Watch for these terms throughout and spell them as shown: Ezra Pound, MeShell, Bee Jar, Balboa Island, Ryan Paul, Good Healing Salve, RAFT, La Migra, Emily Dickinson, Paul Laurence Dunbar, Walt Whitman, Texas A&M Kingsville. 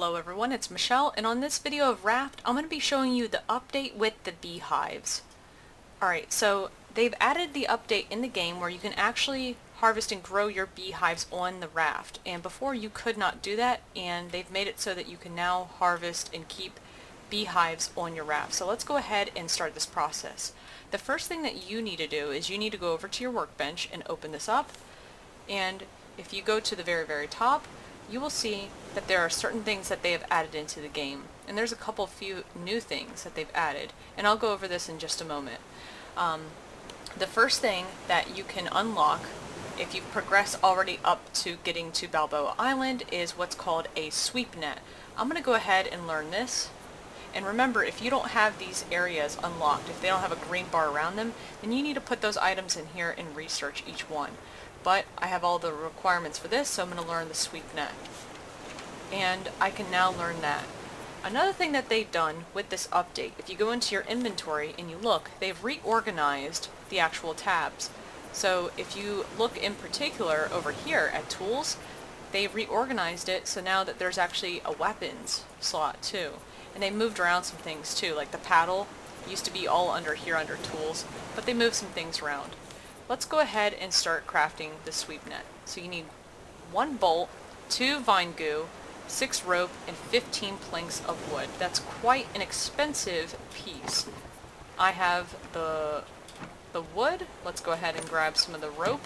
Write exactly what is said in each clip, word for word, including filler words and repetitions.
Hello everyone, it's MeShell, and on this video of RAFT, I'm going to be showing you the update with the beehives. Alright, so they've added the update in the game where you can actually harvest and grow your beehives on the raft, and before you could not do that, and they've made it so that you can now harvest and keep beehives on your raft. So let's go ahead and start this process. The first thing that you need to do is you need to go over to your workbench and open this up, and if you go to the very very top, you will see that there are certain things that they have added into the game, and there's a couple few new things that they've added, and I'll go over this in just a moment. Um, the first thing that you can unlock if you progress already up to getting to Balboa Island is what's called a sweep net. I'm going to go ahead and learn this, and remember, if you don't have these areas unlocked, if they don't have a green bar around them, then you need to put those items in here and research each one. But I have all the requirements for this, so I'm going to learn the sweep net. And I can now learn that. Another thing that they've done with this update, if you go into your inventory and you look, they've reorganized the actual tabs. So if you look in particular over here at tools, they've reorganized it so now that there's actually a weapons slot too. And they moved around some things too, like the paddle used to be all under here under tools, but they moved some things around. Let's go ahead and start crafting the sweep net. So you need one bolt, two vine goo, six rope, and fifteen planks of wood. That's quite an expensive piece. I have the, the wood. Let's go ahead and grab some of the rope,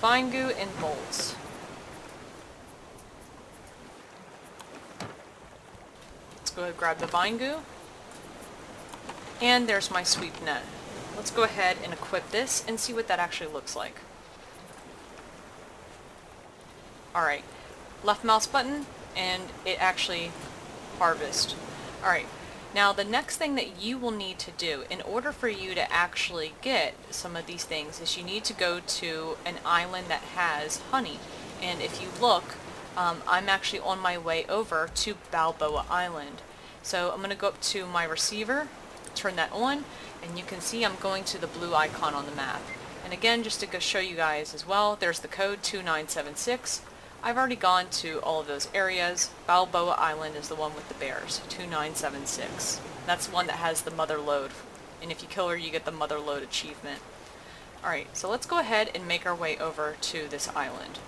vine goo, and bolts. Let's go ahead and grab the vine goo. And there's my sweep net. Let's go ahead and equip this and see what that actually looks like. Alright, left mouse button and it actually harvests. Alright, now the next thing that you will need to do in order for you to actually get some of these things is you need to go to an island that has honey. And if you look, um, I'm actually on my way over to Balboa Island. So I'm going to go up to my receiver, turn that on, and you can see I'm going to the blue icon on the map. And again, just to go show you guys as well, there's the code two nine seven six. I've already gone to all of those areas. Balboa Island is the one with the bears, two nine seven six. That's the one that has the mother lode, and if you kill her you get the mother lode achievement. Alright, so let's go ahead and make our way over to this island.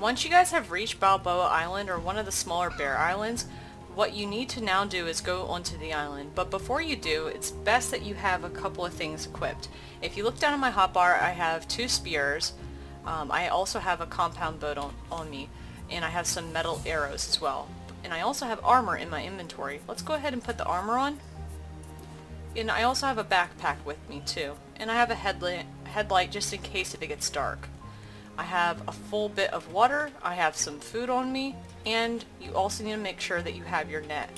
Once you guys have reached Balboa Island or one of the smaller bear islands, what you need to now do is go onto the island, but before you do, it's best that you have a couple of things equipped. If you look down at my hotbar, I have two spears, um, I also have a compound bow on, on me, and I have some metal arrows as well. And I also have armor in my inventory. Let's go ahead and put the armor on. And I also have a backpack with me too, and I have a headlight, headlight just in case if it gets dark. I have a full bit of water, I have some food on me, and you also need to make sure that you have your net.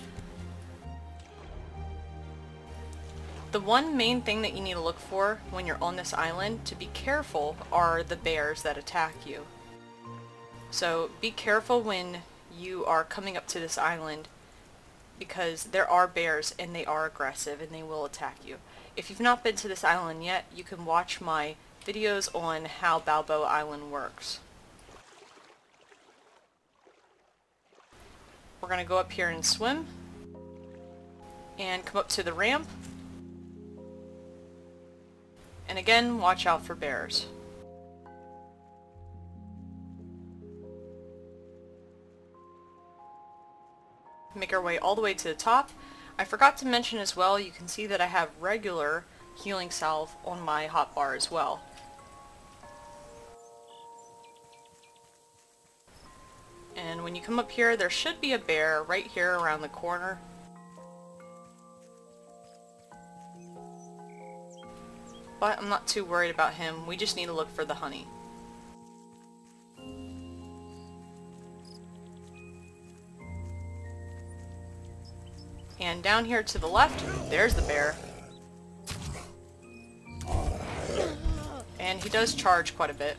The one main thing that you need to look for when you're on this island to be careful are the bears that attack you. So be careful when you are coming up to this island, because there are bears and they are aggressive and they will attack you. If you've not been to this island yet, you can watch my videos on how Balboa Island works. We're going to go up here and swim and come up to the ramp, and again watch out for bears. Make our way all the way to the top. I forgot to mention as well, you can see that I have regular healing salve on my hotbar as well. And when you come up here, there should be a bear right here around the corner. But I'm not too worried about him, we just need to look for the honey. And down here to the left, there's the bear. And he does charge quite a bit.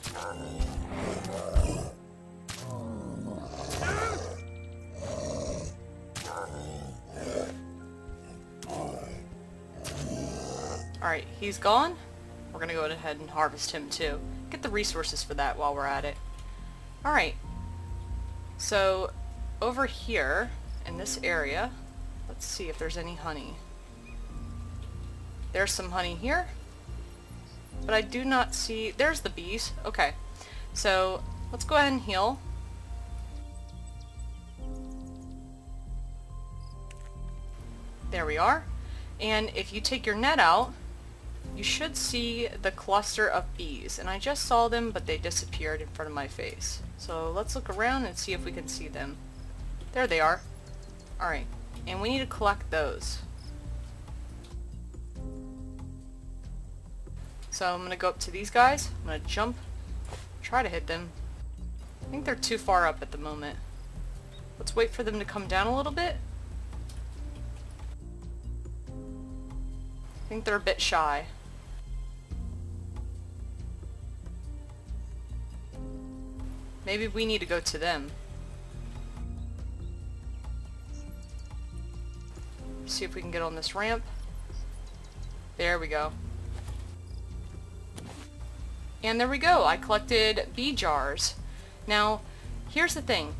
Alright, he's gone. We're gonna go ahead and harvest him too. Get the resources for that while we're at it. Alright, so over here in this area, let's see if there's any honey. There's some honey here, but I do not see, there's the bees. Okay, so let's go ahead and heal. There we are. And if you take your net out, you should see the cluster of bees. And I just saw them, but they disappeared in front of my face. So let's look around and see if we can see them. There they are. Alright, and we need to collect those. So I'm going to go up to these guys. I'm going to jump, try to hit them. I think they're too far up at the moment. Let's wait for them to come down a little bit. I think they're a bit shy. Maybe we need to go to them. See if we can get on this ramp. There we go. And there we go. I collected bee jars. Now, here's the thing.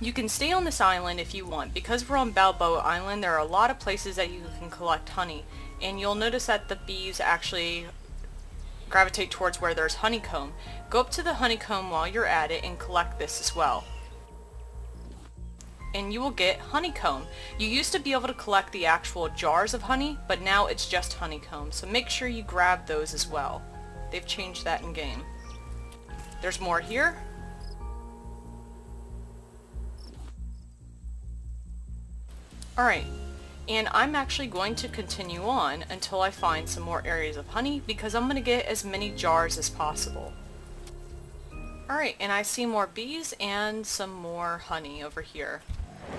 You can stay on this island if you want. Because we're on Balboa Island, there are a lot of places that you can collect honey. And you'll notice that the bees actually gravitate towards where there's honeycomb. Go up to the honeycomb while you're at it and collect this as well. And you will get honeycomb. You used to be able to collect the actual jars of honey, but now it's just honeycomb. So make sure you grab those as well. They've changed that in game. There's more here. Alright, and I'm actually going to continue on until I find some more areas of honey because I'm going to get as many jars as possible. Alright, and I see more bees and some more honey over here.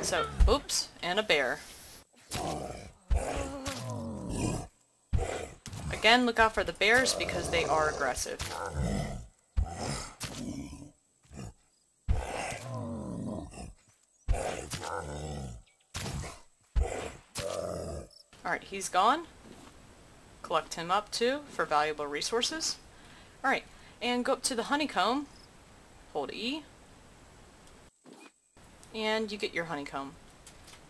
So, oops, and a bear. Again, look out for the bears because they are aggressive. Alright, he's gone. Collect him up too for valuable resources. Alright, and go up to the honeycomb. Hold E. And you get your honeycomb.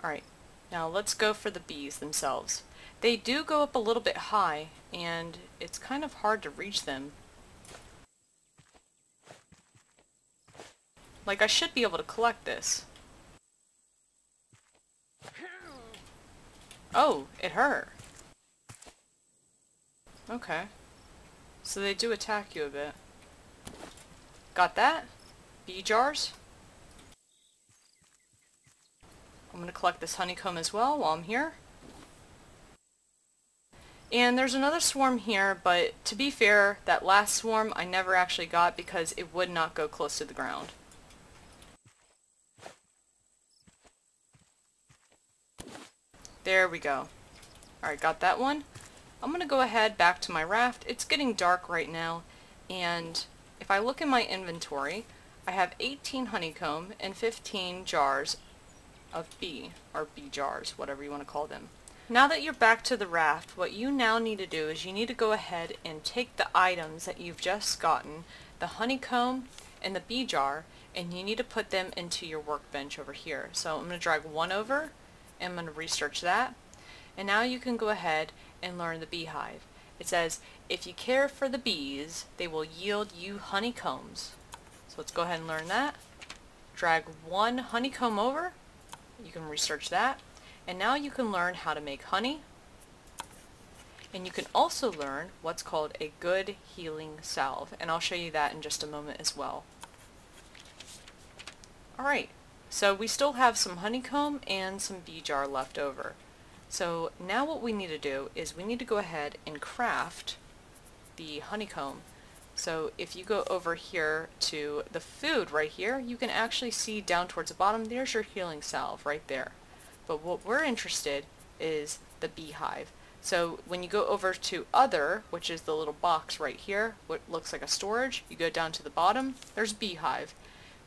Alright, now let's go for the bees themselves. They do go up a little bit high, and it's kind of hard to reach them. Like, I should be able to collect this. Oh, it hurt. Okay. So they do attack you a bit. Got that? Bee jars. I'm gonna collect this honeycomb as well while I'm here. And there's another swarm here, but to be fair, that last swarm I never actually got because it would not go close to the ground. There we go. Alright, got that one. I'm going to go ahead back to my raft. It's getting dark right now, and if I look in my inventory, I have eighteen honeycomb and fifteen jars of bee, or bee jars, whatever you want to call them. Now that you're back to the raft, what you now need to do is you need to go ahead and take the items that you've just gotten, the honeycomb and the bee jar, and you need to put them into your workbench over here. So I'm going to drag one over, and I'm going to research that. And now you can go ahead and learn the beehive. It says, if you care for the bees, they will yield you honeycombs. So let's go ahead and learn that. Drag one honeycomb over. You can research that. And now you can learn how to make honey, and you can also learn what's called a good healing salve, and I'll show you that in just a moment as well. Alright, so we still have some honeycomb and some bee jar left over. So now what we need to do is we need to go ahead and craft the honeycomb. So if you go over here to the food right here, you can actually see down towards the bottom, there's your healing salve right there. But what we're interested is the beehive. So when you go over to other, which is the little box right here, what looks like a storage, you go down to the bottom, there's beehive.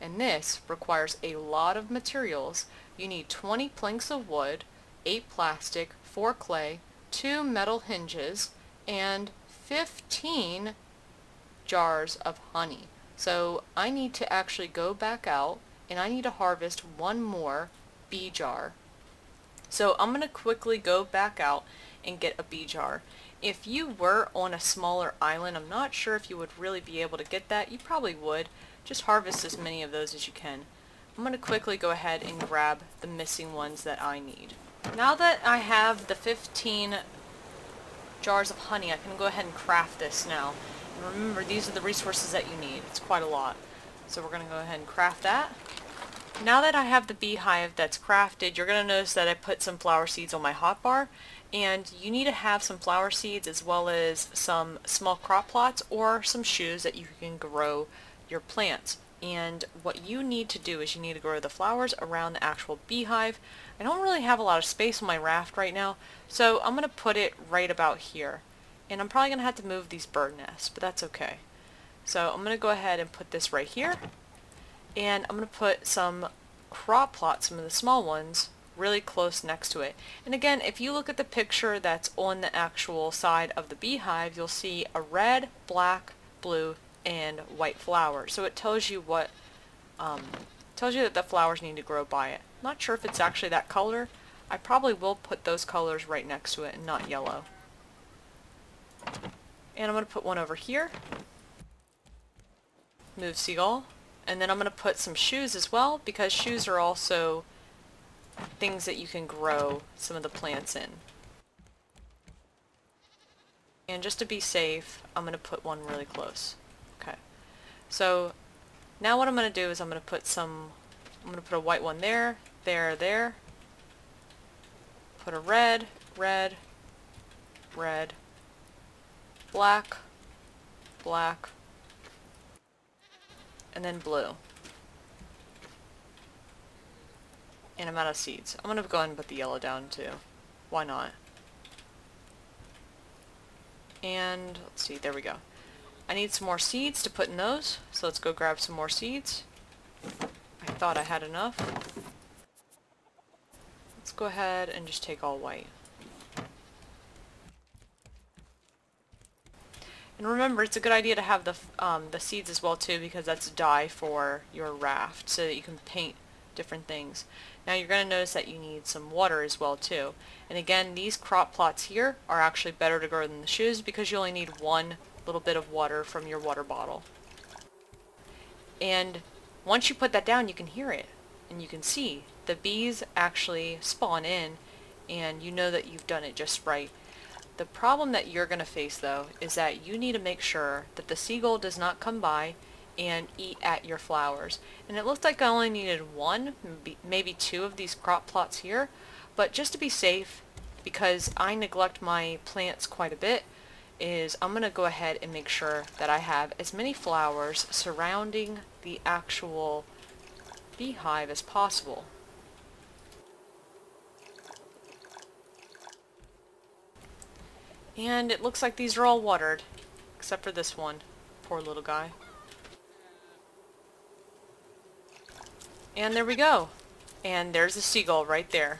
And this requires a lot of materials. You need twenty planks of wood, eight plastic, four clay, two metal hinges, and fifteen jars of honey. So I need to actually go back out and I need to harvest one more bee jar. So I'm going to quickly go back out and get a bee jar. If you were on a smaller island, I'm not sure if you would really be able to get that. You probably would. Just harvest as many of those as you can. I'm going to quickly go ahead and grab the missing ones that I need. Now that I have the fifteen jars of honey, I can go ahead and craft this now. And remember, these are the resources that you need. It's quite a lot. So we're going to go ahead and craft that. Now that I have the beehive that's crafted, you're going to notice that I put some flower seeds on my hotbar, and you need to have some flower seeds as well as some small crop plots or some shoes that you can grow your plants. And what you need to do is you need to grow the flowers around the actual beehive. I don't really have a lot of space on my raft right now, so I'm going to put it right about here. And I'm probably going to have to move these bird nests, but that's okay. So I'm going to go ahead and put this right here. And I'm going to put some crop plots, some of the small ones, really close next to it. And again, if you look at the picture that's on the actual side of the beehive, you'll see a red, black, blue, and white flower. So it tells you what, um, tells you that the flowers need to grow by it. Not sure if it's actually that color. I probably will put those colors right next to it and not yellow. And I'm going to put one over here. Move seagull. And then I'm going to put some shoes as well, because shoes are also things that you can grow some of the plants in. And just to be safe, I'm going to put one really close. Okay. So now what I'm going to do is I'm going to put some, I'm going to put a white one there, there, there. Put a red, red, red, black, black, and then blue. And I'm out of seeds. I'm gonna go ahead and put the yellow down too. Why not? And let's see, there we go. I need some more seeds to put in those, so let's go grab some more seeds. I thought I had enough. Let's go ahead and just take all white. And remember, it's a good idea to have the um, the seeds as well too, because that's dye for your raft, so that you can paint different things. Now you're going to notice that you need some water as well too. And again, these crop plots here are actually better to grow than the shoes, because you only need one little bit of water from your water bottle. And once you put that down, you can hear it and you can see the bees actually spawn in, and you know that you've done it just right. The problem that you're going to face though is that you need to make sure that the seagull does not come by and eat at your flowers. And it looks like I only needed one, maybe two of these crop plots here, but just to be safe, because I neglect my plants quite a bit, is I'm going to go ahead and make sure that I have as many flowers surrounding the actual beehive as possible. And it looks like these are all watered, except for this one. Poor little guy. And there we go. And there's a seagull right there.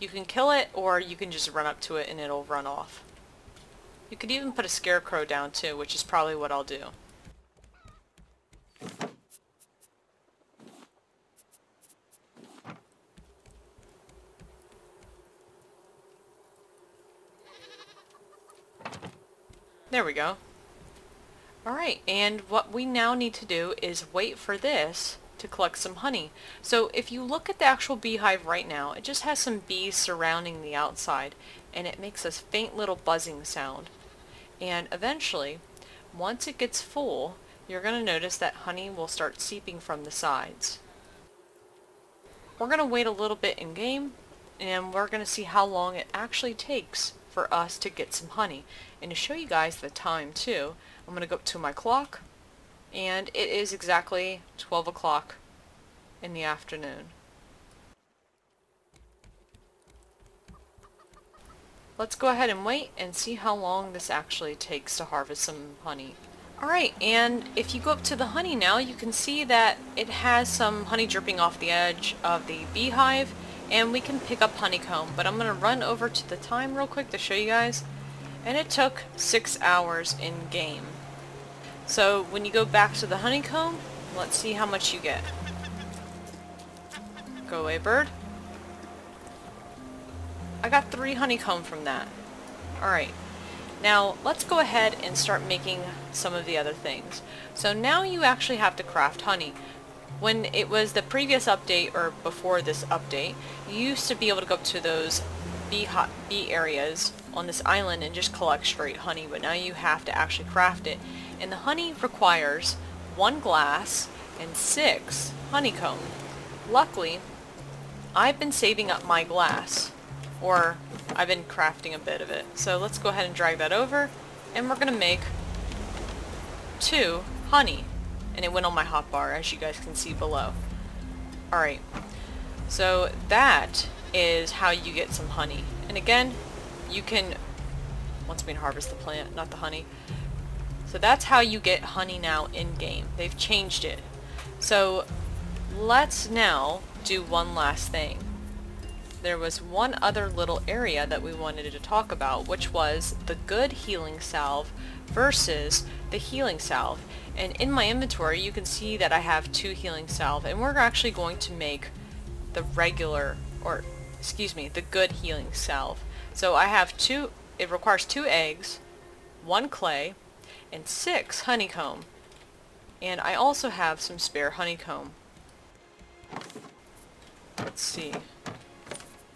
You can kill it, or you can just run up to it and it'll run off. You could even put a scarecrow down too, which is probably what I'll do. There we go. Alright, and what we now need to do is wait for this to collect some honey. So if you look at the actual beehive right now, it just has some bees surrounding the outside, and it makes a faint little buzzing sound. And eventually, once it gets full, you're going to notice that honey will start seeping from the sides. We're going to wait a little bit in game, and we're going to see how long it actually takes for us to get some honey. And to show you guys the time too, I'm going to go up to my clock, and it is exactly twelve o'clock in the afternoon. Let's go ahead and wait and see how long this actually takes to harvest some honey. Alright, and if you go up to the honey now, you can see that it has some honey dripping off the edge of the beehive. And we can pick up honeycomb, but I'm going to run over to the time real quick to show you guys. And it took six hours in game. So when you go back to the honeycomb, Let's see how much you get. Go away, bird. I got three honeycomb from that. Alright. Now, let's go ahead and start making some of the other things. So now you actually have to craft honey. When it was the previous update, or before this update, you used to be able to go up to those bee, hot, bee areas on this island and just collect straight honey, but now you have to actually craft it. And the honey requires one glass and six honeycomb. Luckily, I've been saving up my glass, or I've been crafting a bit of it. So let's go ahead and drag that over, and we're going to make two honey. And it went on my hotbar, as you guys can see below. Alright, so that is how you get some honey. And again, you can, once we harvest the plant, not the honey. So that's how you get honey now in-game. They've changed it. So let's now do one last thing. There was one other little area that we wanted to talk about, which was the good healing salve versus the healing salve. And in my inventory, you can see that I have two healing salve, and we're actually going to make the regular, or excuse me, the good healing salve. So I have two, it requires two eggs, one clay, and six honeycomb. And I also have some spare honeycomb. Let's see.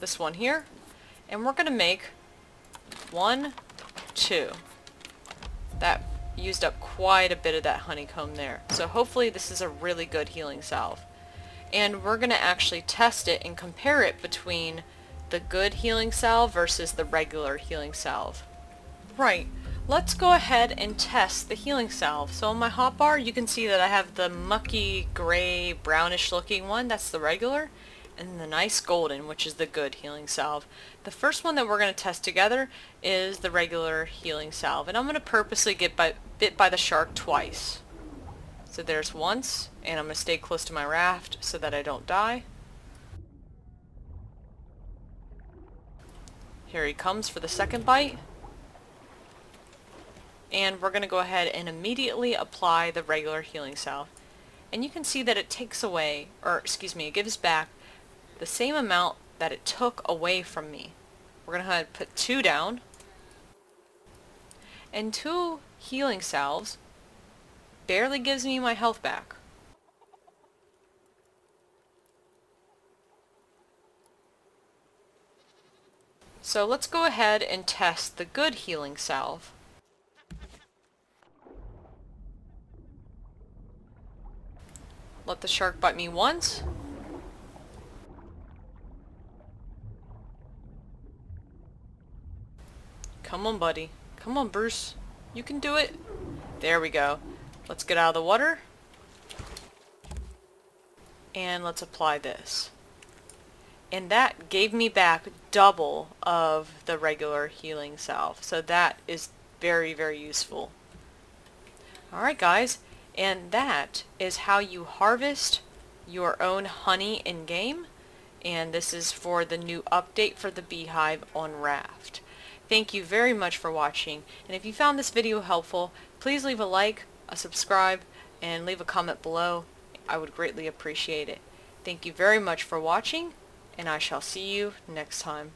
This one here, and we're going to make one, two. That used up quite a bit of that honeycomb there. So hopefully this is a really good healing salve. And we're going to actually test it and compare it between the good healing salve versus the regular healing salve. Right, let's go ahead and test the healing salve. So on my hotbar you can see that I have the mucky, gray, brownish looking one, that's the regular, and the nice golden, which is the good healing salve. The first one that we're going to test together is the regular healing salve, and I'm going to purposely get by, bit by the shark twice. So there's once, and I'm going to stay close to my raft so that I don't die. Here he comes for the second bite. And we're going to go ahead and immediately apply the regular healing salve. And you can see that it takes away, or excuse me, it gives back the same amount that it took away from me. We're going to go ahead and put two down. And two healing salves barely gives me my health back. So let's go ahead and test the good healing salve. Let the shark bite me once. Come on, buddy. Come on, Bruce. You can do it. There we go. Let's get out of the water. And let's apply this. And that gave me back double of the regular healing salve. So that is very, very useful. Alright, guys. And that is how you harvest your own honey in-game. And this is for the new update for the beehive on Raft. Thank you very much for watching, and if you found this video helpful, please leave a like, a subscribe, and leave a comment below. I would greatly appreciate it. Thank you very much for watching, and I shall see you next time.